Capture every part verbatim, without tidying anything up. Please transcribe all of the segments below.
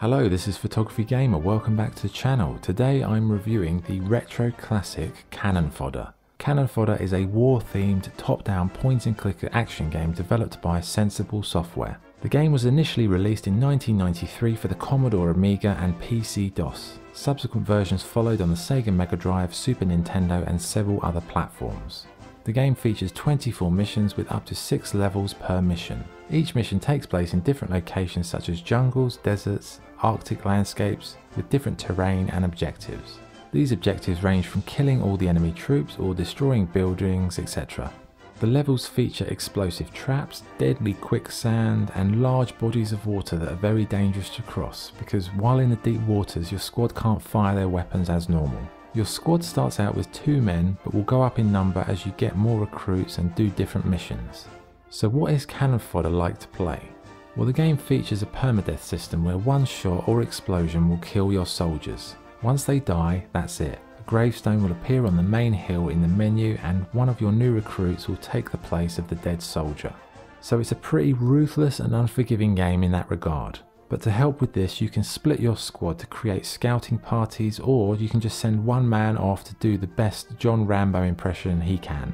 Hello, this is Photography Gamer, welcome back to the channel. Today I'm reviewing the retro classic Cannon Fodder. Cannon Fodder is a war-themed top-down point-and-click action game developed by Sensible Software. The game was initially released in nineteen ninety-three for the Commodore Amiga and P C DOS. Subsequent versions followed on the Sega Mega Drive, Super Nintendo and several other platforms. The game features twenty-four missions with up to six levels per mission. Each mission takes place in different locations such as jungles, deserts, Arctic landscapes with different terrain and objectives. These objectives range from killing all the enemy troops or destroying buildings, et cetera. The levels feature explosive traps, deadly quicksand and large bodies of water that are very dangerous to cross because while in the deep waters your squad can't fire their weapons as normal. Your squad starts out with two men but will go up in number as you get more recruits and do different missions. So what is Cannon Fodder like to play? Well, the game features a permadeath system where one shot or explosion will kill your soldiers. Once they die, that's it. A gravestone will appear on the main hill in the menu and one of your new recruits will take the place of the dead soldier. So it's a pretty ruthless and unforgiving game in that regard. But to help with this, you can split your squad to create scouting parties, or you can just send one man off to do the best John Rambo impression he can.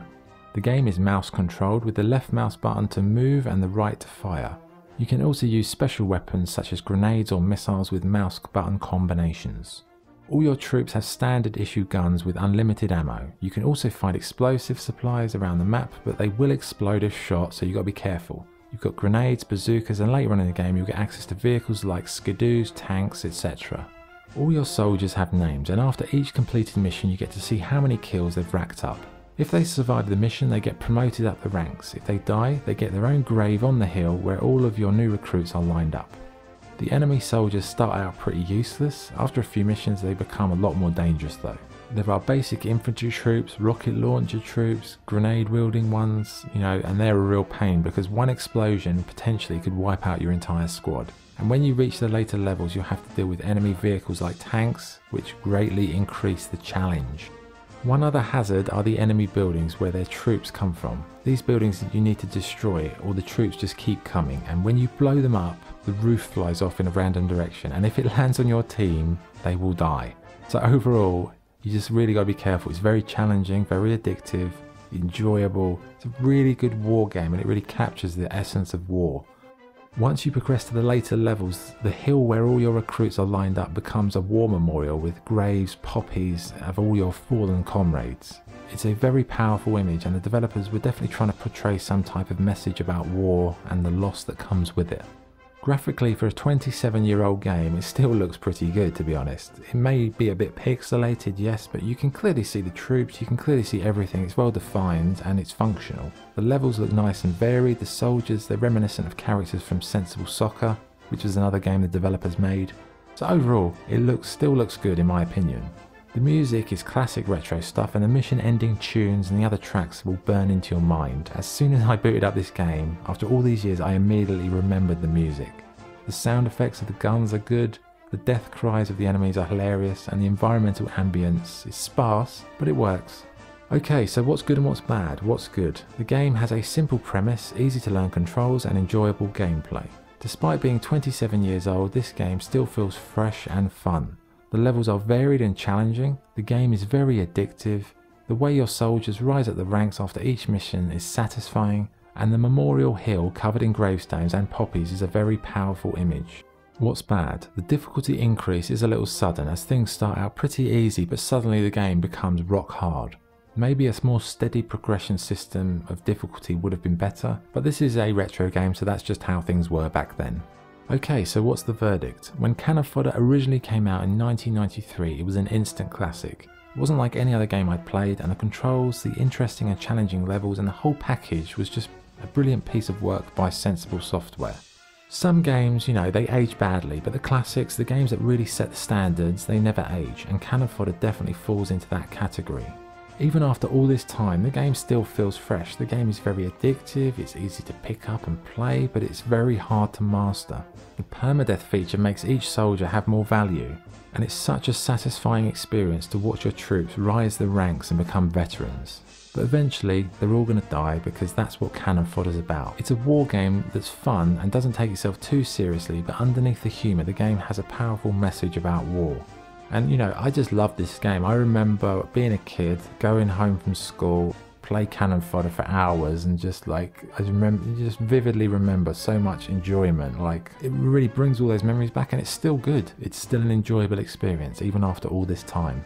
The game is mouse controlled with the left mouse button to move and the right to fire. You can also use special weapons such as grenades or missiles with mouse button combinations. All your troops have standard issue guns with unlimited ammo. You can also find explosive supplies around the map, but they will explode if shot, so you've got to be careful. You've got grenades, bazookas, and later on in the game you'll get access to vehicles like skidoos, tanks, et cetera. All your soldiers have names, and after each completed mission you get to see how many kills they've racked up. If they survive the mission they get promoted up the ranks. If they die they get their own grave on the hill where all of your new recruits are lined up. The enemy soldiers start out pretty useless. After a few missions they become a lot more dangerous though. There are basic infantry troops, rocket launcher troops, grenade wielding ones, you know, and they're a real pain because one explosion potentially could wipe out your entire squad. And when you reach the later levels you'll have to deal with enemy vehicles like tanks, which greatly increase the challenge. One other hazard are the enemy buildings where their troops come from. These buildings that you need to destroy, or the troops just keep coming, and when you blow them up the roof flies off in a random direction, and if it lands on your team they will die. So overall you just really got to be careful. It's very challenging, very addictive, enjoyable. It's a really good war game and it really captures the essence of war. Once you progress to the later levels, the hill where all your recruits are lined up becomes a war memorial with graves, poppies of all your fallen comrades. It's a very powerful image and the developers were definitely trying to portray some type of message about war and the loss that comes with it. Graphically, for a twenty-seven year old game, it still looks pretty good, to be honest. It may be a bit pixelated, yes, but you can clearly see the troops, you can clearly see everything. It's well defined and it's functional. The levels look nice and varied. The soldiers, they're reminiscent of characters from Sensible Soccer, which was another game the developers made. So overall, it looks still looks good in my opinion. The music is classic retro stuff and the mission ending tunes and the other tracks will burn into your mind. As soon as I booted up this game, after all these years I immediately remembered the music. The sound effects of the guns are good, the death cries of the enemies are hilarious, and the environmental ambience is sparse, but it works. Okay, so what's good and what's bad? What's good? The game has a simple premise, easy to learn controls, and enjoyable gameplay. Despite being twenty-seven years old, this game still feels fresh and fun. The levels are varied and challenging, the game is very addictive, the way your soldiers rise up the ranks after each mission is satisfying, and the memorial hill covered in gravestones and poppies is a very powerful image. What's bad? The difficulty increase is a little sudden as things start out pretty easy but suddenly the game becomes rock hard. Maybe a more steady progression system of difficulty would have been better, but this is a retro game so that's just how things were back then. Okay, so what's the verdict? When Cannon Fodder originally came out in nineteen ninety-three it was an instant classic. It wasn't like any other game I'd played and the controls, the interesting and challenging levels and the whole package was just a brilliant piece of work by Sensible Software. Some games, you know, they age badly, but the classics, the games that really set the standards, they never age, and Cannon Fodder definitely falls into that category. Even after all this time, the game still feels fresh. The game is very addictive, it's easy to pick up and play, but it's very hard to master. The permadeath feature makes each soldier have more value, and it's such a satisfying experience to watch your troops rise the ranks and become veterans. but eventually they're all going to die because that's what Cannon Fodder's about. It's a war game that's fun and doesn't take itself too seriously, but underneath the humour the game has a powerful message about war. And you know, I just love this game. I remember being a kid, going home from school, play Cannon Fodder for hours, and just like I remember, just vividly remember so much enjoyment. Like it really brings all those memories back, and it's still good. It's still an enjoyable experience even after all this time.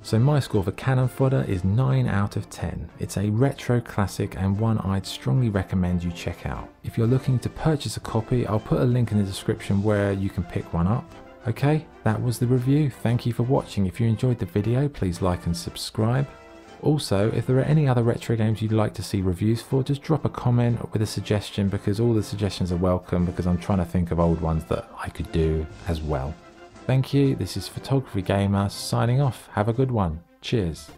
So my score for Cannon Fodder is nine out of ten. It's a retro classic and one I'd strongly recommend you check out. If you're looking to purchase a copy, I'll put a link in the description where you can pick one up. Okay, that was the review. Thank you for watching. If you enjoyed the video, please like and subscribe. Also, if there are any other retro games you'd like to see reviews for, just drop a comment with a suggestion, because all the suggestions are welcome, because I'm trying to think of old ones that I could do as well. Thank you, this is Photography Gamer signing off. Have a good one. Cheers.